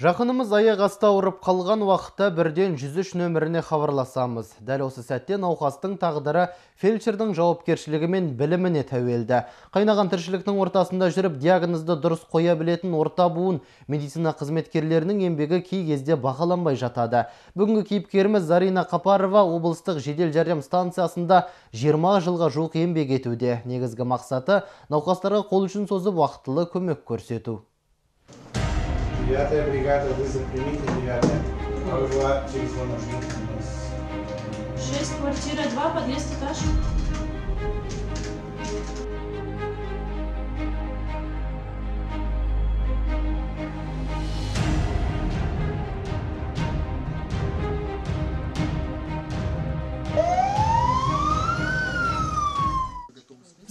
Жақынымыз аяқ асты ауырып қалған уақытта бірден 103 нөміріне хабарласамыз. Дәл осы сәтте науқастың тағдыры фельдшердің жауапкершілігі мен біліміне тәуелді. Қайнаған тіршіліктің ортасында жүріп диагнозды дұрыс қоя білетін орта буын медицина қызметкерлерінің еңбегі кей кезде бағаланбай жатады. Бүгінгі кейіпкеріміз Зарина Капарова облыстық жедел жәрдем станциясында 20 жылға жуық еңбек етуде. Негізгі мақсаты науқастарға қол ұшын созып уақытылы көмек көрсету. 9-я бригада, вы запримите 9-я, а была через вон нужна у нас. 6, квартира 2, подъезд этаж.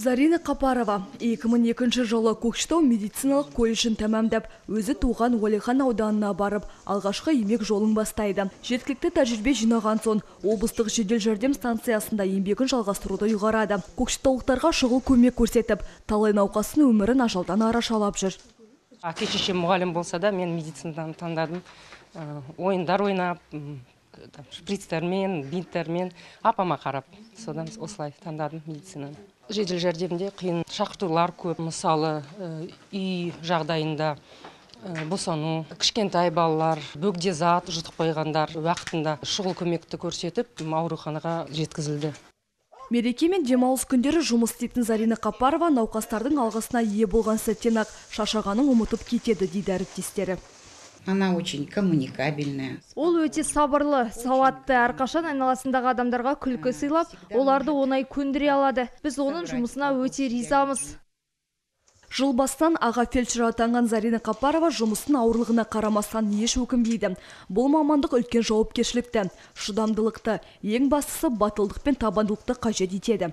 Зарина Капарова 2002 жылы Көкшетау медициналық колледжін тәмамдап, өзі туған Уәлихан ауданына барып, алғашқы еңбек жолын бастайды. Жеткілікті тәжірибе жинаған соң, облыстық жедел жәрдем станциясында еңбегін жалғастыруды ұйғарады. Көкшетаулықтарға шұғыл көмек көрсетіп, талай науқастың өмірін ажалдан арашалап жүр. Әке-шешем мұғалім болса да, мен медицинаны таңдадым. Ойындар ойнап, шприцтермен, бинттермен, апама қарап, содан осылай таңдадым медицинаны. Жедел жәрдемде қиын шақыртулар көп, мысалы үй жағдайында босану, кішкентай балалар, бөгде зат жұтып қойғандар уақытында шұғыл көмекті көрсетіп ауруханаға жеткізілді. Мереке мен демалыс күндері жұмыс істейтін Зарина Капарова науқастардың алғысына ие болған сәттен ақ шаршағанын ұмытып кетеді дейді әріптестері. Она очень коммуникабельная. Ол өте сабырлы, сауатты, әрқашан айналасындағы адамдарға күлкі сыйлап, оларды оңай көндіре алады. Біз оның жұмысына өте ризамыз. Жыл бастан аға фельдшер атанған Зарина Капарова жұмыстың ауырлығына қарамастан еш өкінбейді. Бұл мамандық үлкен жауапкершілікті, шыдамдылықты, ең бастысы батылдық пен табандылықты қажет етеді.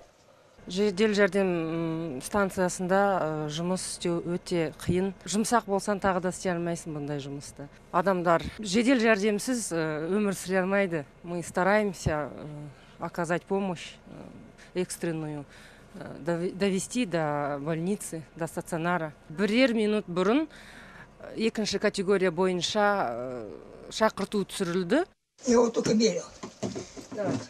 Жедел жәрдем станциясында жұмыс істеу өте қиын. Жұмсақ болсан тағы да істей алмайсың бұндай жұмысты. Адамдар жедел жәрдемсіз өмір сүре алмайды. Мы стараемся оказать помощь экстренную, довести до больницы, до стационара. Бірер минут бұрын екінші категория бойынша шақырту түсірілді. Я вот только беру. Давайте.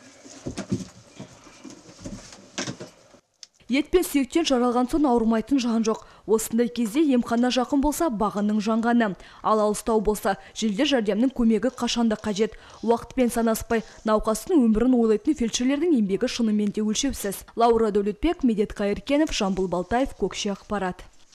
Ет пен сүйектен жаралған соң ауырмайтын жан жоқ. Осындай кезде емхана жақын болса бағының жанғаны, ал алыстау болса жедел жәрдемнің көмегі қашанда қажет. Уақытпен санаспай науқастың өмірін ойлайтын фельдшерлердің еңбегі шынымен де өлшеусіз. Лаура Дәулетбек, Медет Қайыркенов, Жамбыл Балтаев, Көкше ақпарат.